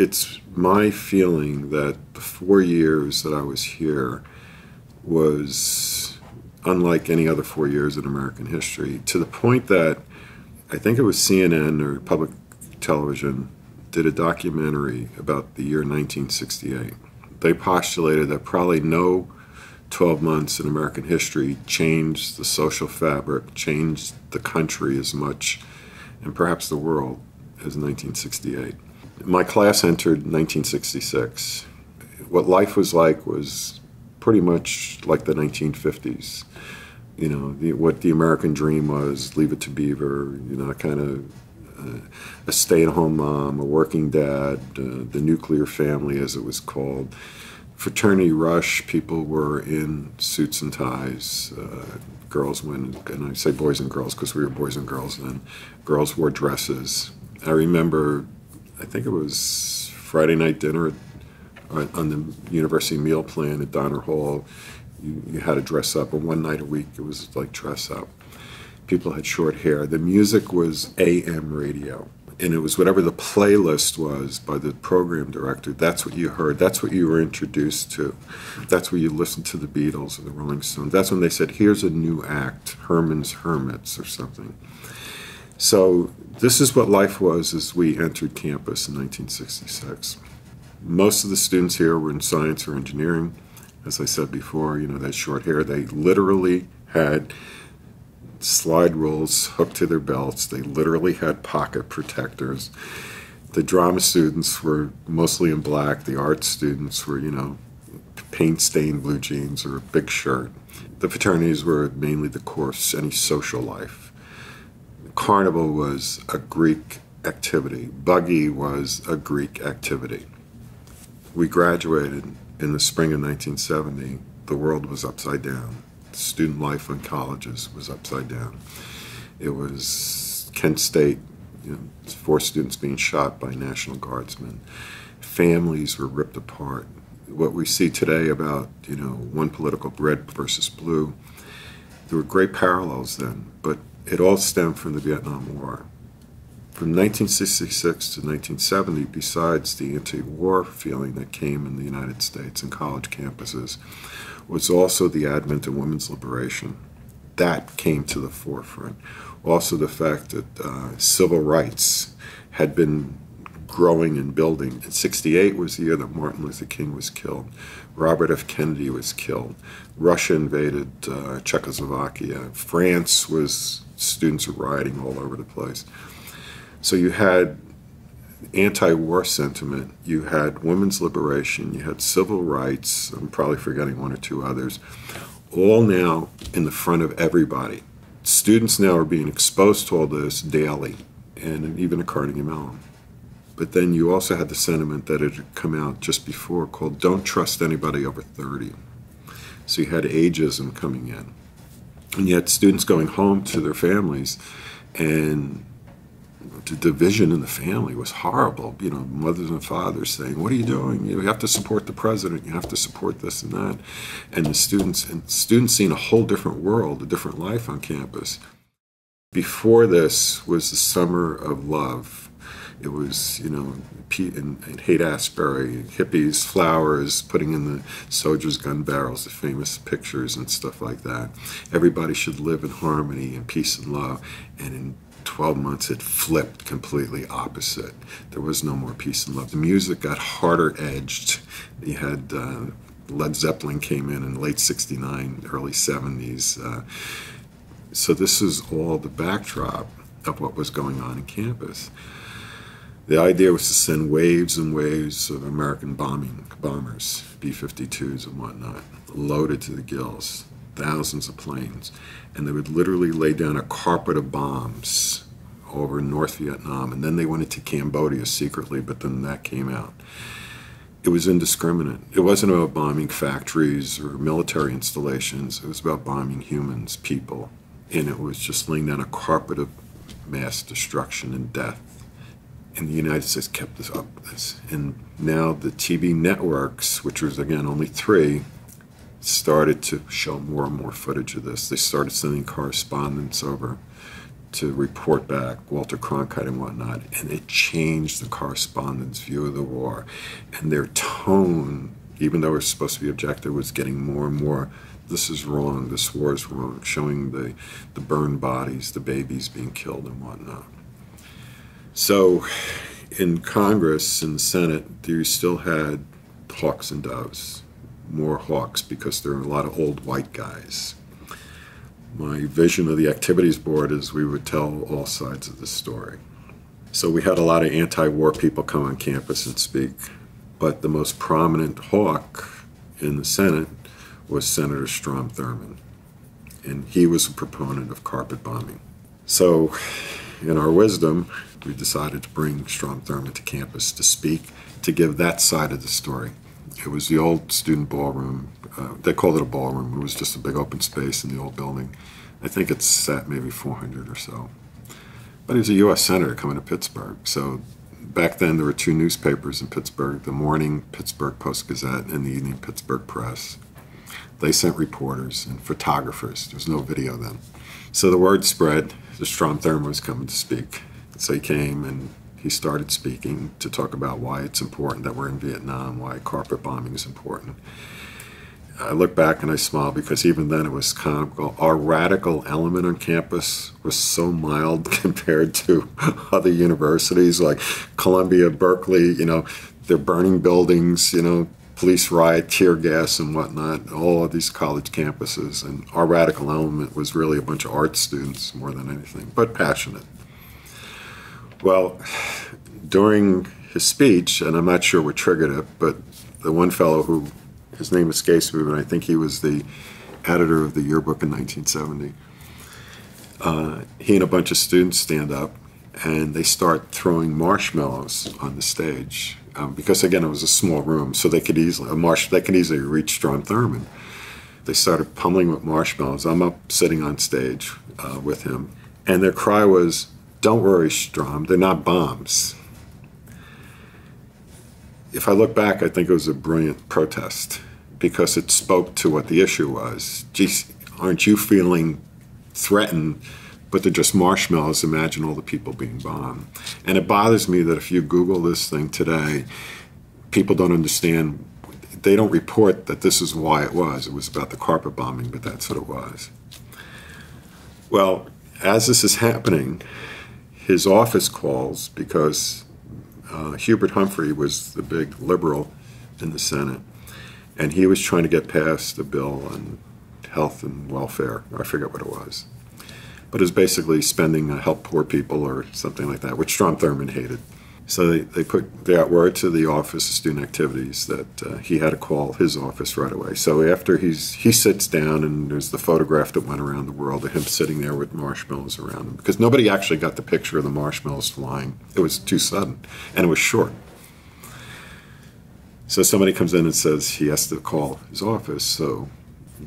it's my feeling that the 4 years that I was here was unlike any other 4 years in American history, to the point that I think it was CNN or public television did a documentary about the year 1968. They postulated that probably no 12 months in American history changed the social fabric, changed the country as much, and perhaps the world, as 1968. My class entered 1966. What life was like was pretty much like the 1950s. You know, what the American dream was, Leave It to Beaver, you know, kind of a stay-at-home mom, a working dad, the nuclear family as it was called. Fraternity rush, people were in suits and ties. Girls went, and I say boys and girls because we were boys and girls then. Girls wore dresses. I remember, I think it was Friday night dinner on the university meal plan at Donner Hall. You had to dress up, and one night a week it was like dress up. People had short hair. The music was AM radio, and it was whatever the playlist was by the program director. That's what you heard. That's what you were introduced to. That's where you listened to the Beatles or the Rolling Stones. That's when they said, here's a new act, Herman's Hermits or something. So this is what life was as we entered campus in 1966. Most of the students here were in science or engineering. As I said before, you know, that short hair, they literally had slide rules hooked to their belts. They literally had pocket protectors. The drama students were mostly in black. The art students were, you know, paint-stained blue jeans or a big shirt. The fraternities were mainly the course, any social life. Carnival was a Greek activity. Buggy was a Greek activity. We graduated in the spring of 1970. The world was upside down. Student life on colleges was upside down. It was Kent State, you know, 4 students being shot by National Guardsmen. Families were ripped apart. What we see today about, you know, one political red versus blue, there were great parallels then, but it all stemmed from the Vietnam War. From 1966 to 1970, besides the anti-war feeling that came in the United States and college campuses, was also the advent of women's liberation. That came to the forefront. Also the fact that civil rights had been growing and building. In 68 was the year that Martin Luther King was killed. Robert F. Kennedy was killed. Russia invaded Czechoslovakia. France was, students were rioting all over the place. So you had anti-war sentiment, you had women's liberation, you had civil rights, I'm probably forgetting one or two others, all now in the front of everybody. Students now are being exposed to all this daily, and even at Carnegie Mellon. But then you also had the sentiment that it had come out just before called Don't Trust Anybody Over 30. So you had ageism coming in. And you had students going home to their families, and the division in the family was horrible. You know, mothers and fathers saying, what are you doing? You have to support the president. You have to support this and that. And the students seeing a whole different world, a different life on campus. Before this was the summer of love. It was, you know, in Haight-Asbury, hippies, flowers, putting in the soldiers' gun barrels, the famous pictures and stuff like that. Everybody should live in harmony and peace and love. And in 12 months, it flipped completely opposite. There was no more peace and love. The music got harder edged. You had Led Zeppelin came in the late 69, early 70s. So this is all the backdrop of what was going on in campus. The idea was to send waves and waves of American bombers, B-52s and whatnot, loaded to the gills. Thousands of planes, and they would literally lay down a carpet of bombs over North Vietnam, and then they went into Cambodia secretly, but then that came out. It was indiscriminate. It wasn't about bombing factories or military installations. It was about bombing humans, people, and it was just laying down a carpet of mass destruction and death. And the United States kept this up. And now the TV networks, which was again only 3, started to show more and more footage of this. They started sending correspondents over to report back, Walter Cronkite and whatnot, and it changed the correspondents' view of the war. And their tone, even though it was supposed to be objective, was getting more and more, this is wrong, this war is wrong, showing the burned bodies, the babies being killed and whatnot. So in Congress and Senate, you still had hawks and doves, more hawks, because there were a lot of old white guys. My vision of the activities board is we would tell all sides of the story. So we had a lot of anti-war people come on campus and speak, but the most prominent hawk in the Senate was Senator Strom Thurmond, and he was a proponent of carpet bombing. So in our wisdom, we decided to bring Strom Thurmond to campus to speak, to give that side of the story. It was the old student ballroom. They called it a ballroom. It was just a big open space in the old building. I think it sat maybe 400 or so. But he was a U.S. senator coming to Pittsburgh. So back then there were two newspapers in Pittsburgh, the morning Pittsburgh Post-Gazette and the evening Pittsburgh Press. They sent reporters and photographers. There was no video then. So the word spread that Strom Thurmond was coming to speak. So he came and he started speaking to talk about why it's important that we're in Vietnam, why carpet bombing is important. I look back and I smile because even then it was comical. Our radical element on campus was so mild compared to other universities like Columbia, Berkeley, you know, they're burning buildings, you know, police riot, tear gas and whatnot, all of these college campuses. And our radical element was really a bunch of art students more than anything, but passionate. Well, during his speech, and I'm not sure what triggered it, but the one fellow who, his name escapes me, but I think he was the editor of the yearbook in 1970, he and a bunch of students stand up and they start throwing marshmallows on the stage. Because again, it was a small room, so they could easily reach Strom Thurmond. They started pummeling with marshmallows. I'm up sitting on stage with him, and their cry was, "Don't worry, Strom, they're not bombs." If I look back, I think it was a brilliant protest because it spoke to what the issue was. Geez, aren't you feeling threatened? But they're just marshmallows. Imagine all the people being bombed. And it bothers me that if you Google this thing today, people don't understand. They don't report that this is why it was. It was about the carpet bombing, but that's what it was. Well, as this is happening, his office calls because Hubert Humphrey was the big liberal in the Senate, and he was trying to get past a bill on health and welfare. I forget what it was. But it was basically spending to help poor people or something like that, which Strom Thurmond hated. So they got word to the Office of Student Activities that he had to call his office right away. So after he sits down, and there's the photograph that went around the world of him sitting there with marshmallows around him, because nobody actually got the picture of the marshmallows flying. It was too sudden, and it was short. So somebody comes in and says he has to call his office. So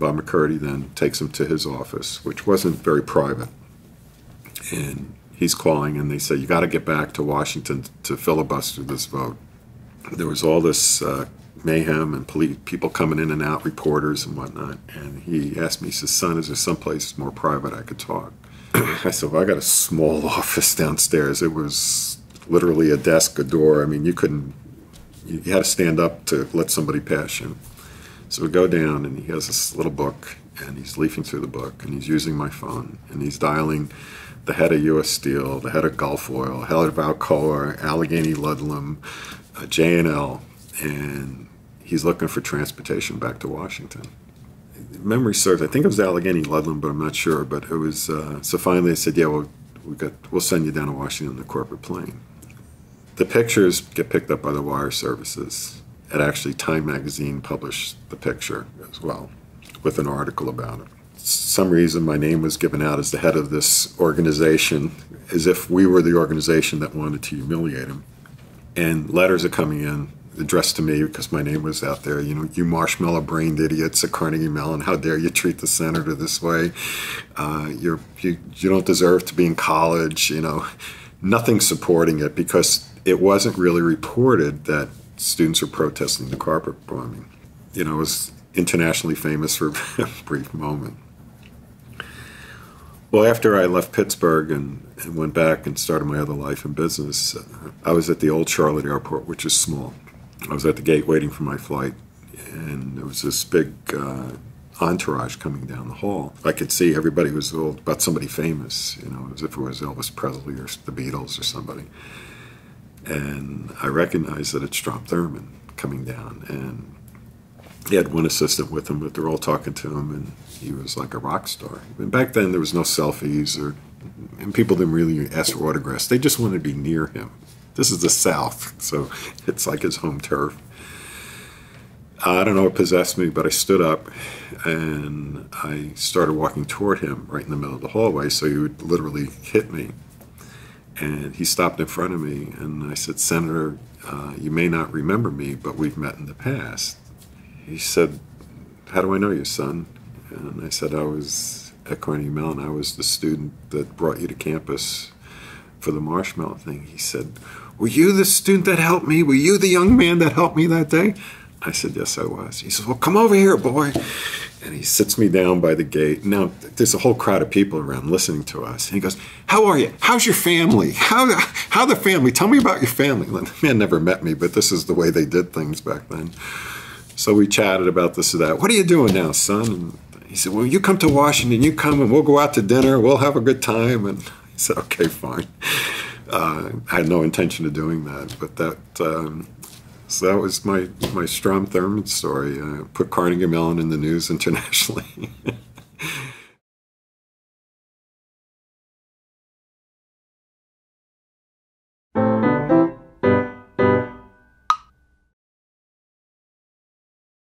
Bob McCurdy then takes him to his office, which wasn't very private. And he's calling, and they say, you got to get back to Washington to filibuster this vote. There was all this mayhem and police, people coming in and out, reporters and whatnot. And he asked me, he says, son, is there someplace more private I could talk? I said, well, I got a small office downstairs. It was literally a desk, a door. I mean, you couldn't, you had to stand up to let somebody pass you. So we go down, and he has this little book, and he's leafing through the book, and he's using my phone, and he's dialing the head of U.S. Steel, the head of Gulf Oil, head of Valcor, Allegheny Ludlum, J&L, and he's looking for transportation back to Washington. Memory serves, I think it was Allegheny Ludlum, but I'm not sure, but it was, so finally they said, yeah, we'll send you down to Washington on the corporate plane. The pictures get picked up by the wire services. And actually Time Magazine published the picture as well with an article about it. For some reason my name was given out as the head of this organization, as if we were the organization that wanted to humiliate him. And letters are coming in addressed to me because my name was out there. You know, you marshmallow-brained idiots at Carnegie Mellon, how dare you treat the senator this way? You don't deserve to be in college, you know. Nothing supporting it because it wasn't really reported that students are protesting the carpet bombing. You know, it was internationally famous for a brief moment. Well, after I left Pittsburgh and went back and started my other life in business, I was at the old Charlotte airport, which is small. I was at the gate waiting for my flight, and there was this big entourage coming down the hall. I could see everybody was all about somebody famous, you know, as if it was Elvis Presley or the Beatles or somebody. And I recognized that it's Strom Thurmond coming down, and he had one assistant with him, but they're all talking to him, and he was like a rock star. And back then there was no selfies, and people didn't really ask for autographs. They just wanted to be near him. This is the South, so it's like his home turf. I don't know what possessed me, but I stood up and I started walking toward him right in the middle of the hallway, so he would literally hit me. And he stopped in front of me, and I said, "Senator, you may not remember me, but we've met in the past." He said, "How do I know you, son?" And I said, "I was at Carnegie Mellon. I was the student that brought you to campus for the marshmallow thing." He said, "Were you the student that helped me? Were you the young man that helped me that day?" I said, "Yes, I was." He says, "Well, come over here, boy." And he sits me down by the gate. Now, there's a whole crowd of people around listening to us. And he goes, "How are you? How's your family? How the family? Tell me about your family." The man never met me, but this is the way they did things back then. So we chatted about this or that. "What are you doing now, son?" And he said, "Well, you come to Washington, you come and we'll go out to dinner, we'll have a good time." And I said, "Okay, fine." I had no intention of doing that, but that, so that was my Strom Thurmond story. Put Carnegie Mellon in the news internationally.